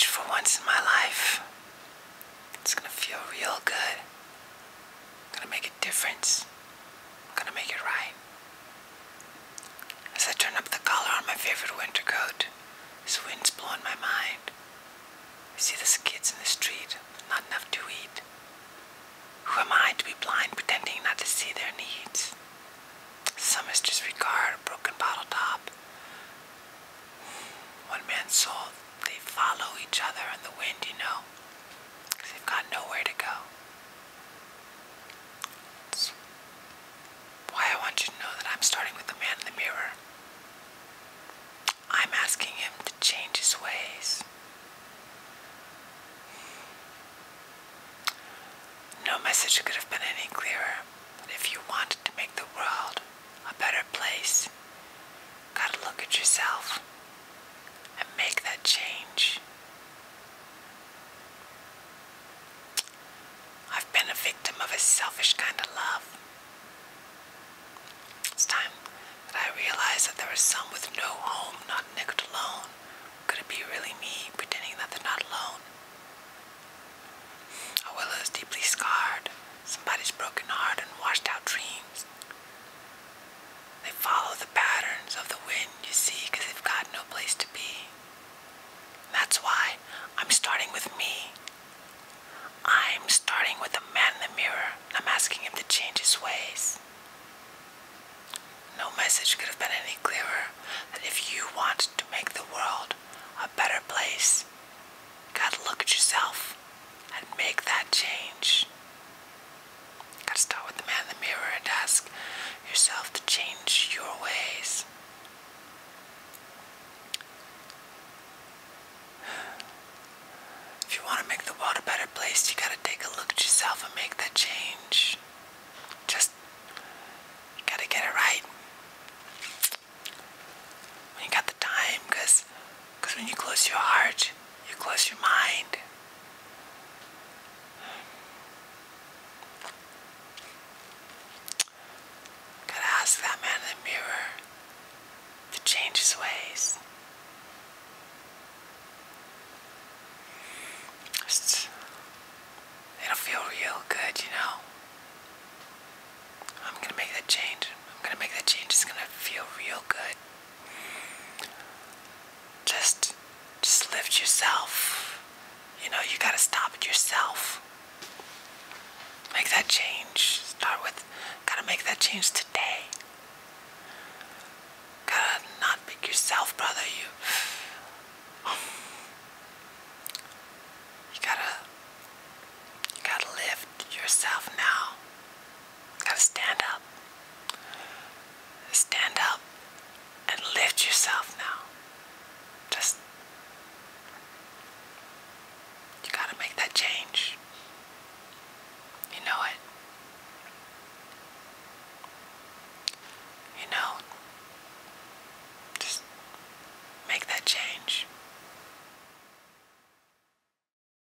much for once in my life. It's gonna feel real good. I'm gonna make a difference. I'm gonna make it right. As I turn up the collar on my favorite winter coat, this wind's blowing my mind. I see these kids in the street, not enough to eat. Who am I to be blind, pretending not to see their needs? Some is disregard, a broken bottle top. One man's soul, they follow each other in the wind, you know, because they've got nowhere to go. That's why I want you to know that I'm starting with the man in the mirror. I'm asking him to change his ways. No message could have been any clearer. If you wanted to make the world a better place, you gotta look at yourself and make that change. I've been a victim of a selfish kind of love. It's time that I realized that there are some with no home, not nicked alone. Could it be really me pretending that they're not alone? A willow is deeply scarred, somebody's broken heart and washed out dreams. They follow the patterns of the wind, you see, because they've got no place to be. And that's why I'm starting with me. I'm starting with the man in the mirror, and I'm asking him to change his ways. No message could have been any clearer that if you want to make the world a better place, you gotta look at yourself and make that change. You gotta start with the man in the mirror and ask yourself to change your ways. If you want to make the world a better place, you gotta take a look at yourself and make that change. Just, you gotta get it right when you got the time, because when you close your heart, you close your mind. Ask that man in the mirror to change his ways. Just, it'll feel real good, you know. I'm gonna make that change. I'm gonna make that change. It's gonna feel real good. Just lift yourself. You know, you gotta stop at yourself. Make that change. Start with, gotta make that change today. Gotta not pick yourself, brother. You